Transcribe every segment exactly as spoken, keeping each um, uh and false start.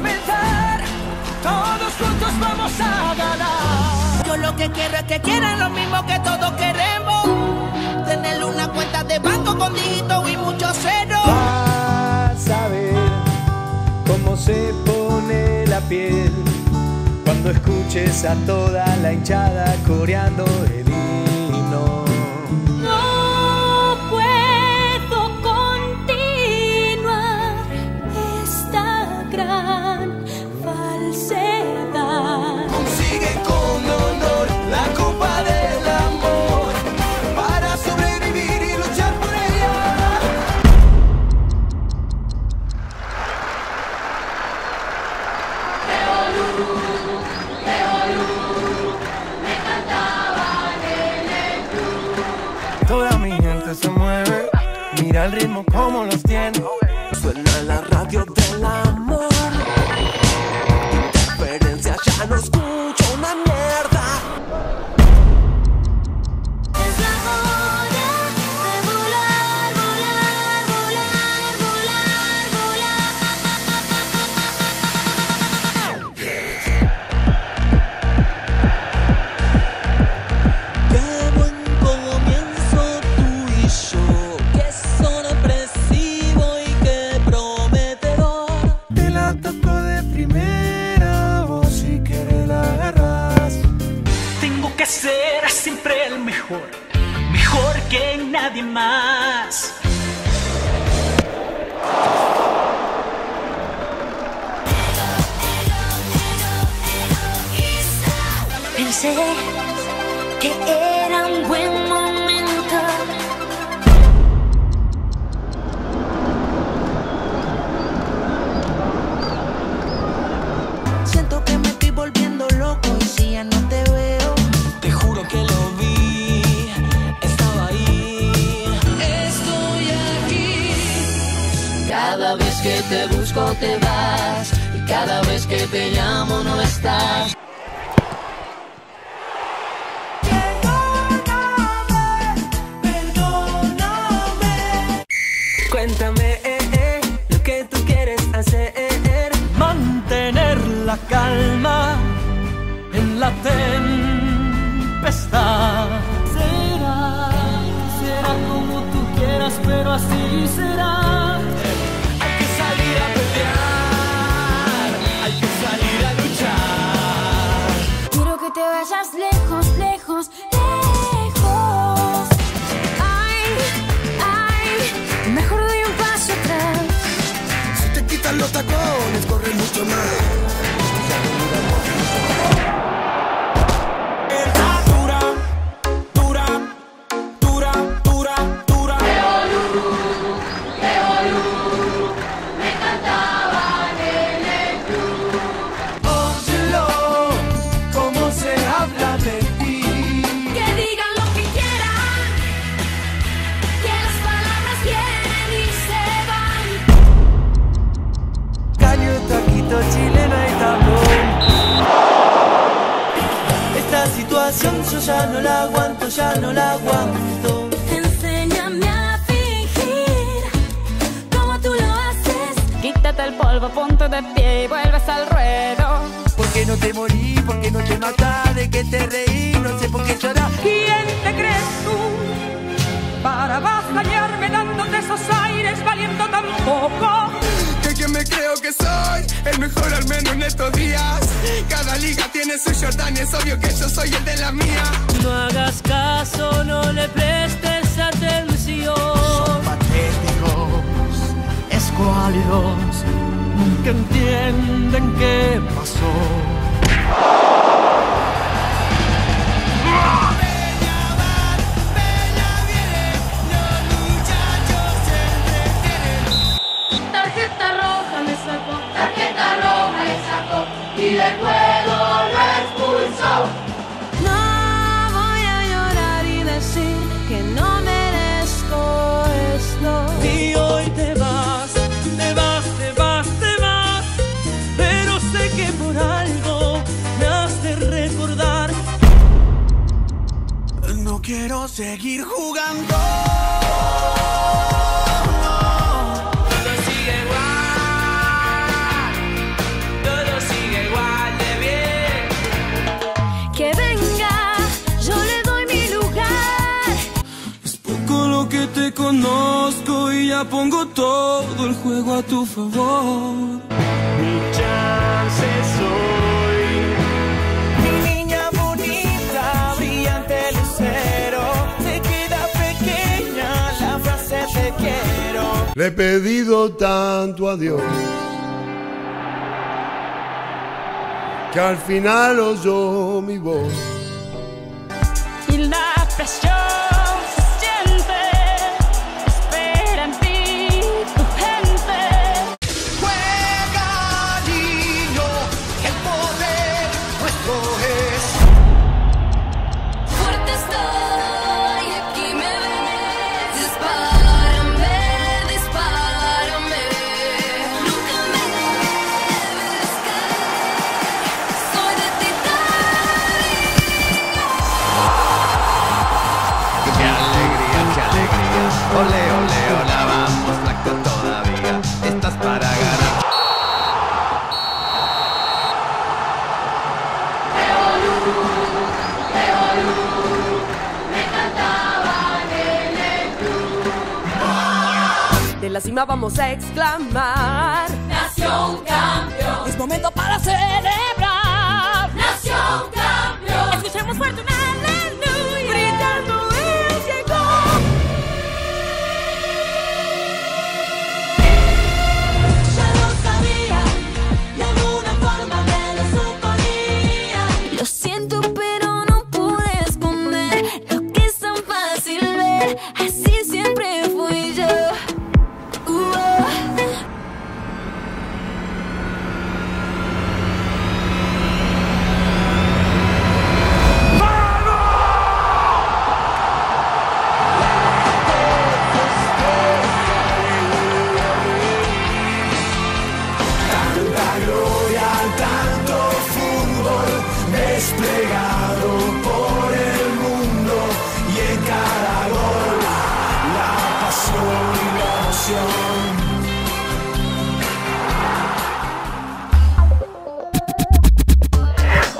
comenzar, todos juntos vamos a ganar. Yo lo que quiero es que quieran lo mismo que todos queremos, tener una cuenta de banco con dígitos y muchos ceros. Vas a ver cómo se pone la piel cuando escuches a toda la hinchada coreando el himno. No puedo continuar esta gran falsedad. Consigue con honor la copa del amor para sobrevivir y luchar por ella. Toda mi gente se mueve, mira el ritmo como los tiene. Suena la radio del amor, interferencia, ya no escucho una mierda. Es la hora de volar, volar, volar, volar, volar. Qué buen serás siempre el mejor, mejor que nadie más. Pensé que era un buen momento. Siento que me estoy volviendo loco y si ya no te veo. Cada vez que te busco te vas, y cada vez que te llamo no estás. Perdóname, perdóname. Cuéntame eh, eh, lo que tú quieres hacer. Mantener la calma en la tempestad. Será, será como tú quieras, pero así será. Te vayas lejos, lejos, lejos. Ay, ay, mejor doy un paso atrás. Si te quitan los tacones, corre mucho más. Está dura, dura, dura, dura, dura. Evolú, Evolú, me cantaban en el club. Óyelo, cómo se habla de ti. Que digan lo que quieran, que las palabras vienen y se van. Caño, taquito, chilena y tablón. Esta situación yo ya no la aguanto, ya no la aguanto. Enséñame a fingir como tú lo haces. Quítate el polvo, ponte de pie y vuelves al ruedo. ¿Por qué no te morí? ¿Por qué no te matas? ¿De qué te reí? No sé por qué lloras. ¿Quién te crees tú para bajañarme dándote esos aires valiendo tan poco? Que yo me creo que soy el mejor al menos en estos días. Cada liga tiene su Jordan y es obvio que yo soy el de la mía. No hagas caso, no le prestes atención. Patéticos, escuálidos, nunca entienden qué pasó. Y el juego lo expulsó. No voy a llorar y decir que no merezco esto. Y hoy te vas, te vas, te vas, te vas. Pero sé que por algo me has de recordar. No quiero seguir jugando. te conozco y ya pongo todo el juego a tu favor. Mi chance soy, mi niña bonita, brillante lucero. Te queda pequeña la frase te quiero. Le he pedido tanto a Dios que al final oyó mi voz. Y la presión se siente, espera en ti tu gente. Juega, niño, el poder nuestro es. Fuerte estoy, aquí me ves. Dispárame, dispárame, nunca me debes caer. Soy de Titanic. ¡Qué alegría, qué alegría! ¡Ole, ole, ole! Vamos, flaco, todavía estás para ganar. Evolú, Evolú, me cantaban en el club. De la cima vamos a exclamar: ¡nació un campeón! Es momento para celebrar. ¡Nació un campeón! Escuchemos fuerte una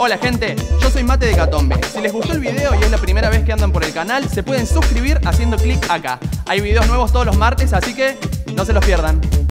Hola gente, yo soy Mate de Catombe. Si les gustó el video y es la primera vez que andan por el canal, se pueden suscribir haciendo clic acá. Hay videos nuevos todos los martes, así que no se los pierdan.